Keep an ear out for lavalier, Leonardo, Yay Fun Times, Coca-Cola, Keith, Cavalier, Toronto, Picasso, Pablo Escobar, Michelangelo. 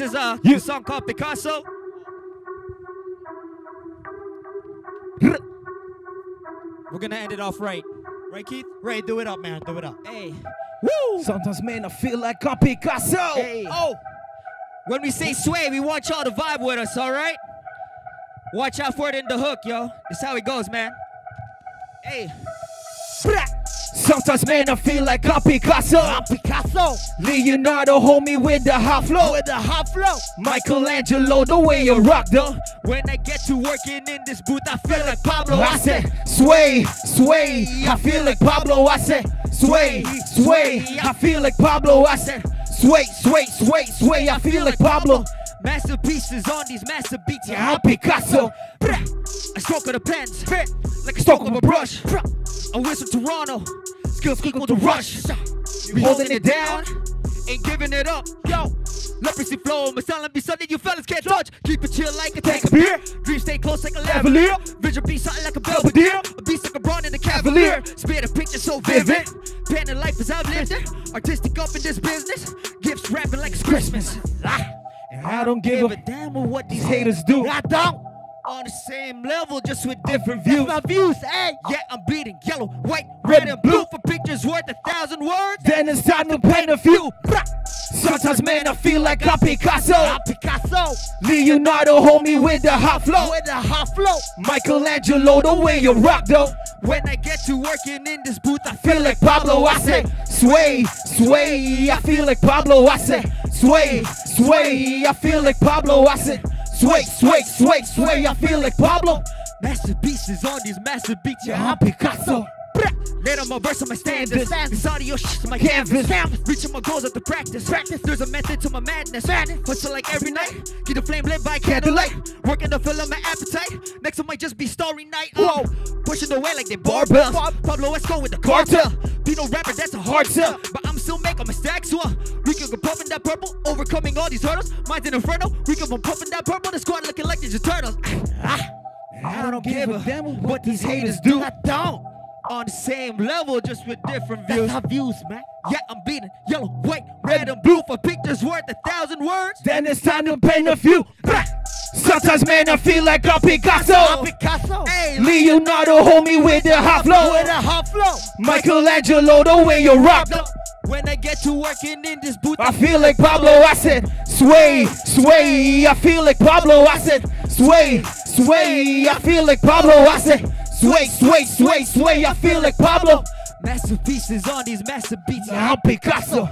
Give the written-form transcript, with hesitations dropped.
This is a song called Picasso. We're gonna end it off right. Right, Keith? Ray, do it up, man. Do it up. Hey. Woo! Sometimes, man, I feel like I'm Picasso. Hey. Oh! When we say sway, we want y'all to vibe with us, all right? Watch out for it in the hook, yo. That's how it goes, man. Hey. Sometimes, man, I feel like I'm Picasso. I'm Picasso. Leonardo, homie, with the hot flow. With the hot flow. Michelangelo, the way you rock, though. When I get to working in this booth, I feel like Pablo. I say, sway, sway. I feel like Pablo. I say, sway, sway. I feel like Pablo. I say, sway, sway, sway, sway. I feel like Pablo. Masterpieces on these master beats. Yeah, I'm Picasso. A stroke of the pens, like a stroke of a brush. I whistle Toronto, skills equal to rush. We holding it down, ain't giving it up. Yo, leprosy flow, my sound be something you fellas can't dodge. Keep it chill like a tank of beer. Dreams stay close like a lavalier. Vision be something like a belvedere. A beast like a brawn in the Cavalier. Spare the picture so vivid. Pan and life is outlived. Artistic up in this business. Gifts rapping like it's Christmas. And I don't give a damn what these haters do. I don't. On the same level, just with different views. That's my views, hey. Yeah, I'm bleeding yellow, white, red, and blue. For pictures worth 1,000 words. Then it's time to paint a few. Sometimes, man, I feel like I'm Picasso. I'm Picasso. Leonardo, homie, with the hot flow. With the hot flow. Michelangelo, the way you rock, though. When I get to working in this booth, I feel like Pablo. I say, sway, sway. I feel like Pablo. I say, sway, sway. I feel like Pablo. I say, sway, sway, sway, sway, I feel like Pablo. Masterpieces on these master beats, yeah, I'm Picasso. Later my verse on my standards. This audio shit's my canvas. Reaching my goals at the practice. There's a method to my madness. Hustle like every night. Keep the flame lit by candlelight. Working to fill up my appetite. Next one might just be Starry Night. Oh, pushing away like they barbells. Pablo Escobar with the cartel. Be no rapper, that's a hard sell. But I'm still making my stacks. We can go puffing that purple. Overcoming all these hurdles. Mine's an inferno. We can go puffing that purple. The squad looking like Ninja Turtles. I don't give a damn what these haters do. I don't. On the same level, just with different views. That's our views, man. Yeah, I'm bleeding yellow, white, red, and blue. For pictures worth 1,000 words. Then it's time to paint a few. Sometimes, man, I feel like I'm Picasso. I'm Picasso. Hey, Leonardo, homie, with the hot flow. With the hot flow. Michelangelo, the way you rock. When I get to working in this booth, I feel like Pablo. I said, sway, sway. I feel like Pablo. I said, sway, sway. I feel like Pablo. I said, sway, sway, sway, sway, I feel like Pablo. Masterpieces on these master beats. I'm Picasso.